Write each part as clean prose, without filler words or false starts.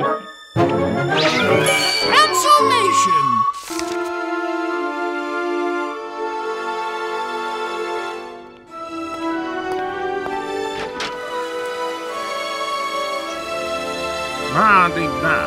Pencilmation! Ma-di-da.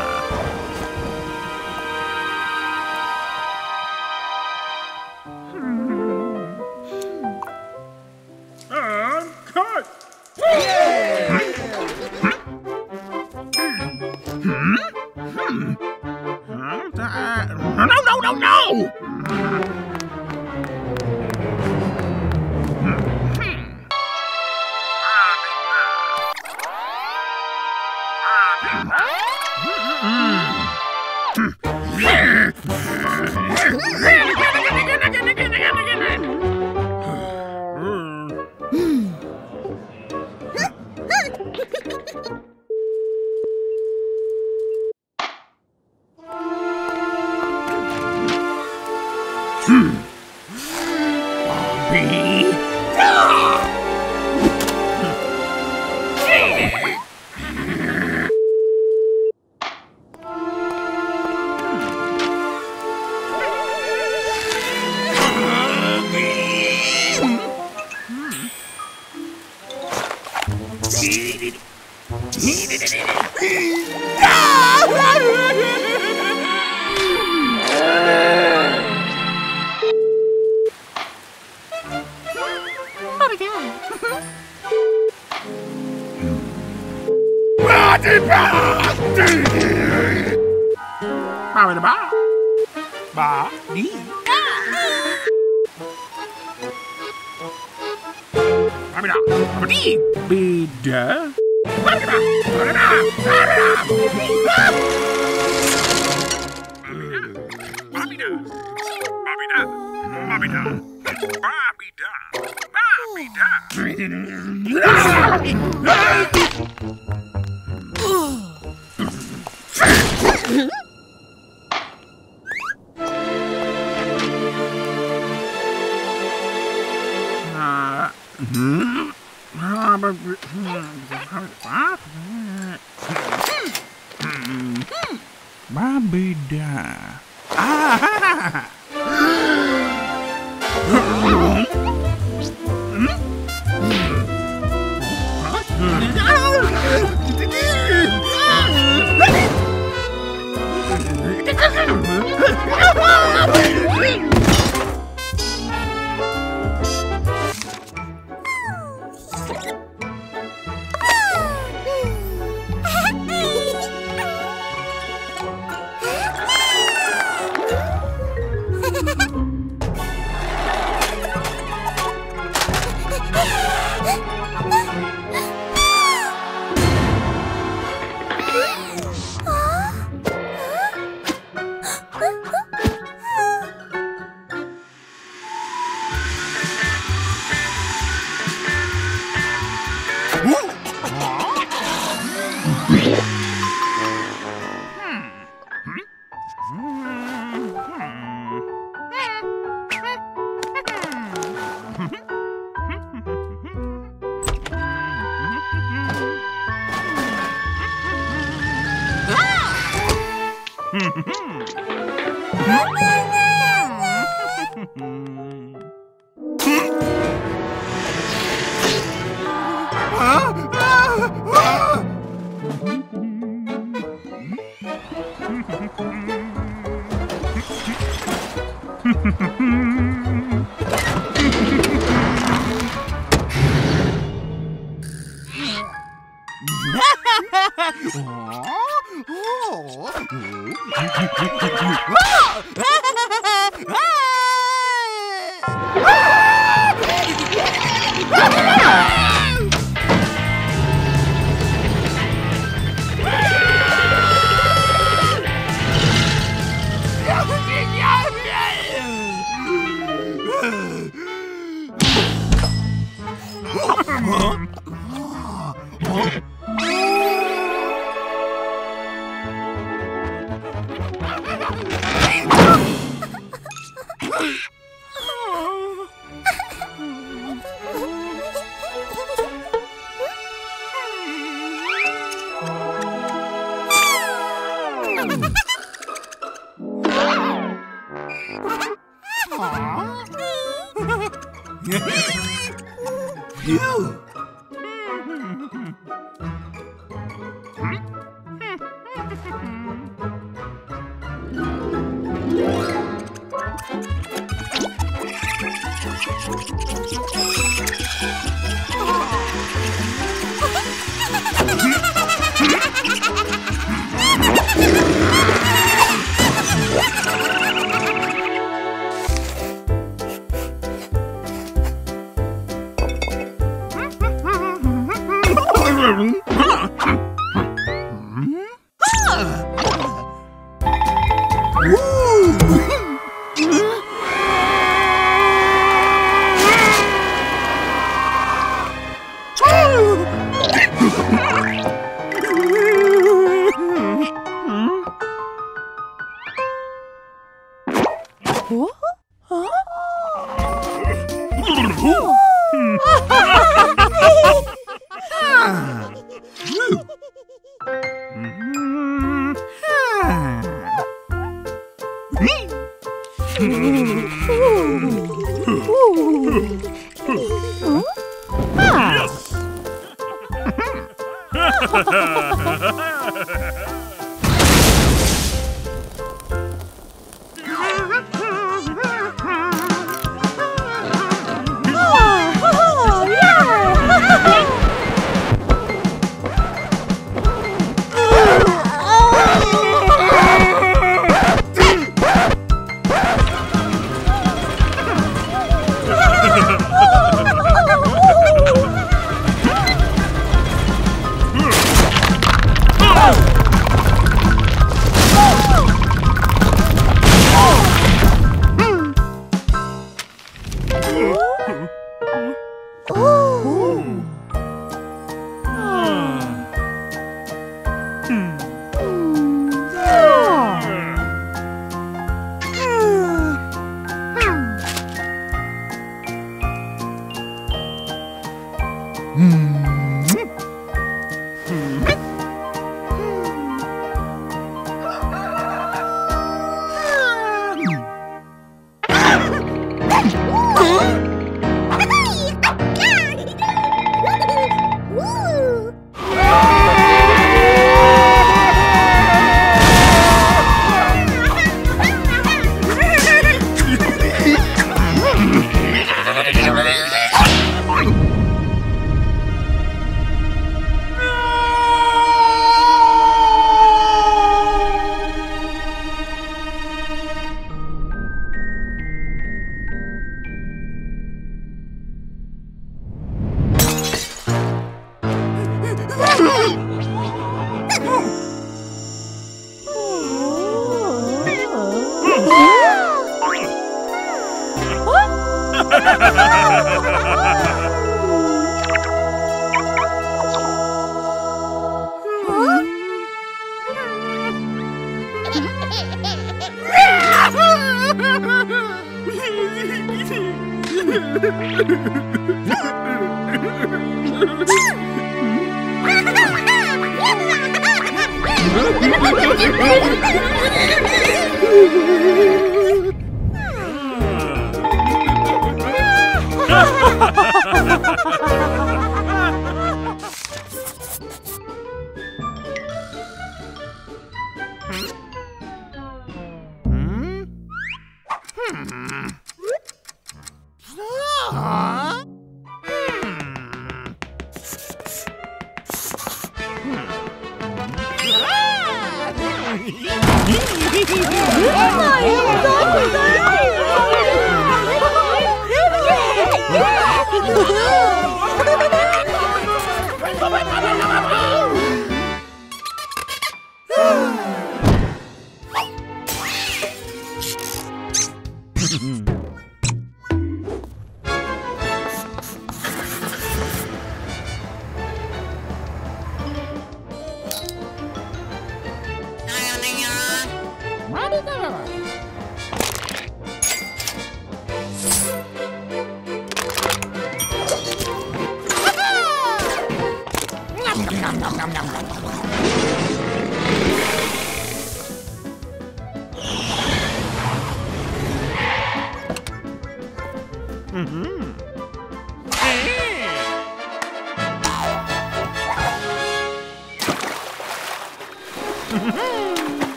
you!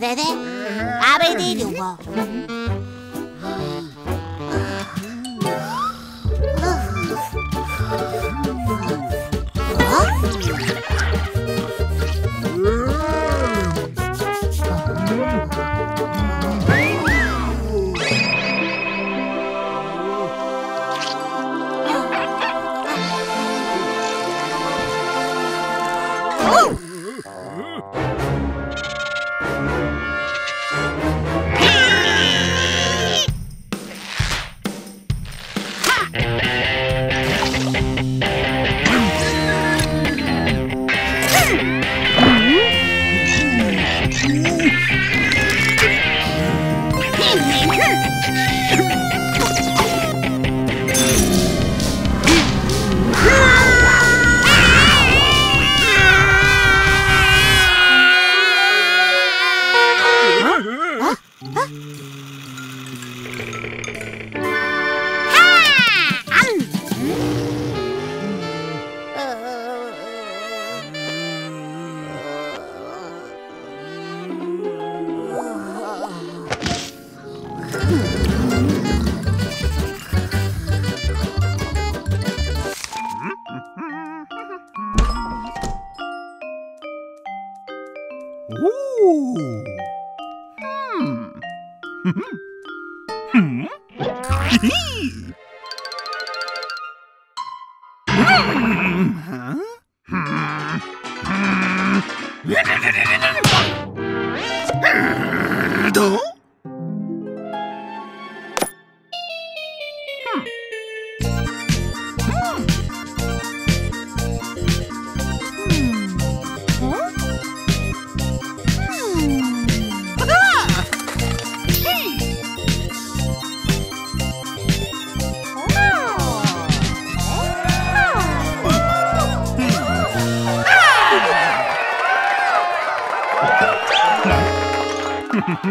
네네 아베디 요거 Huh?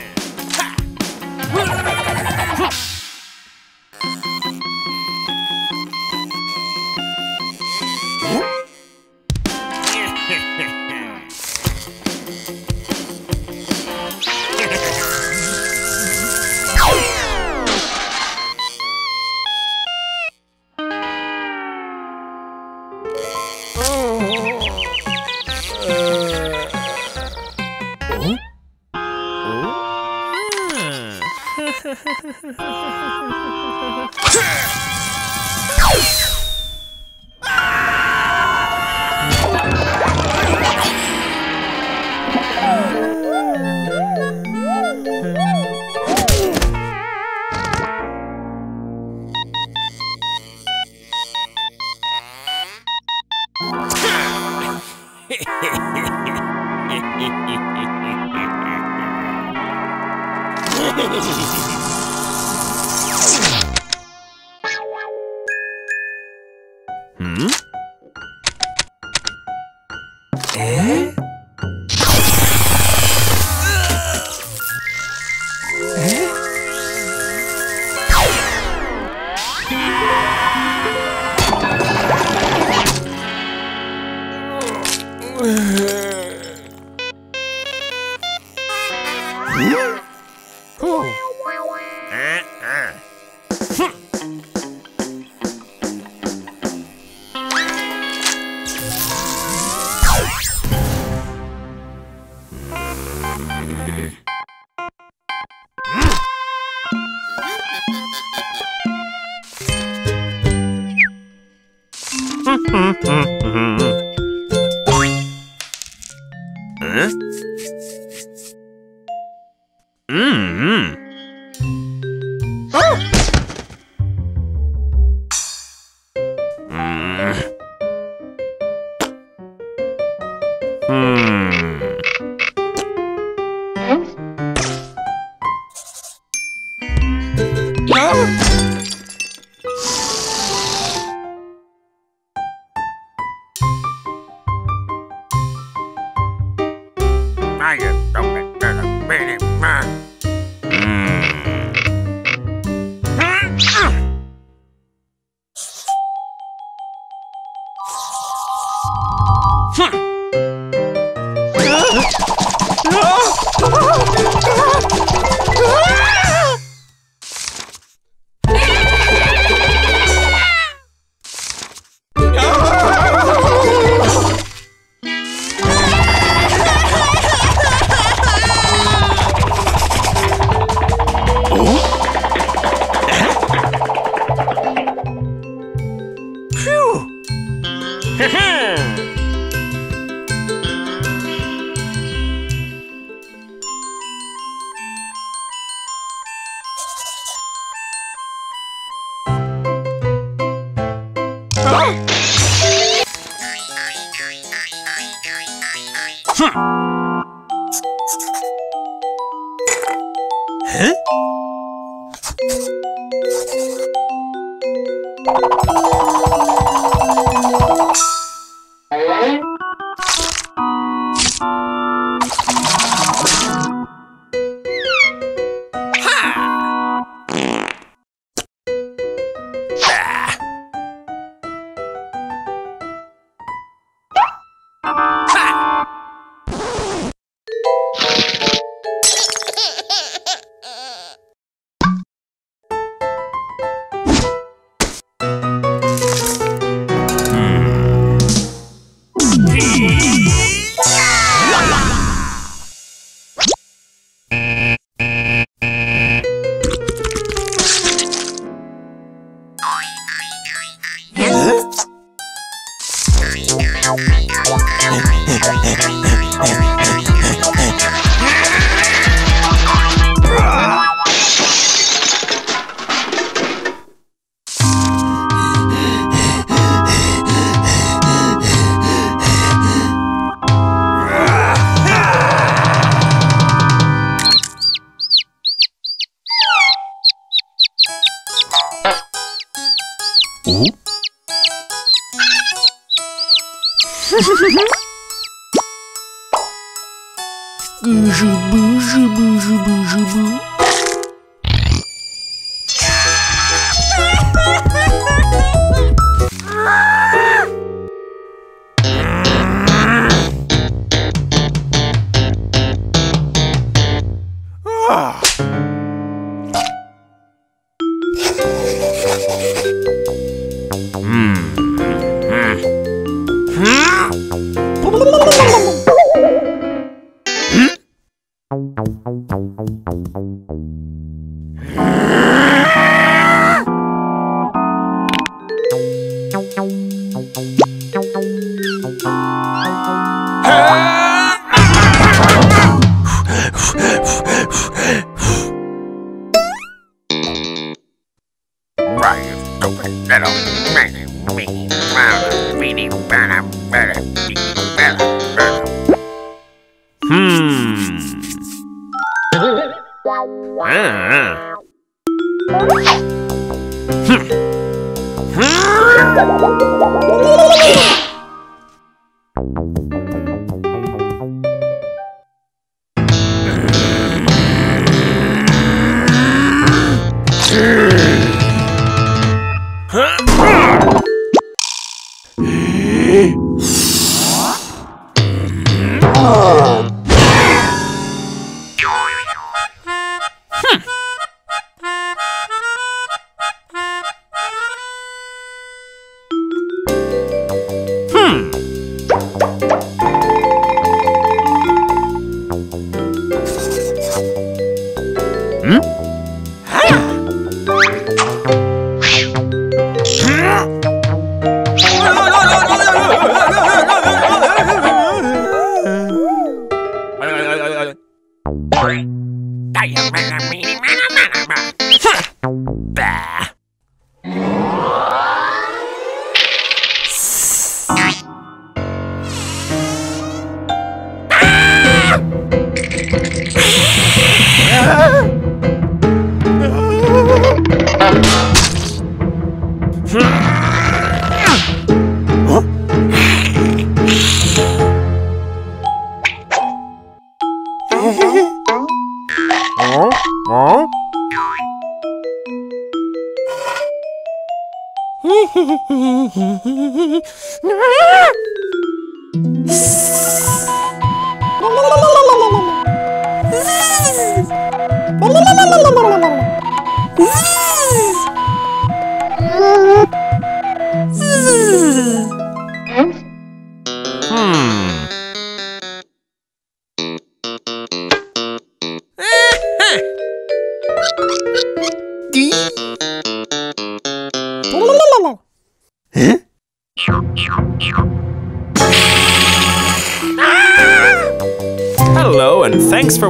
Thanks for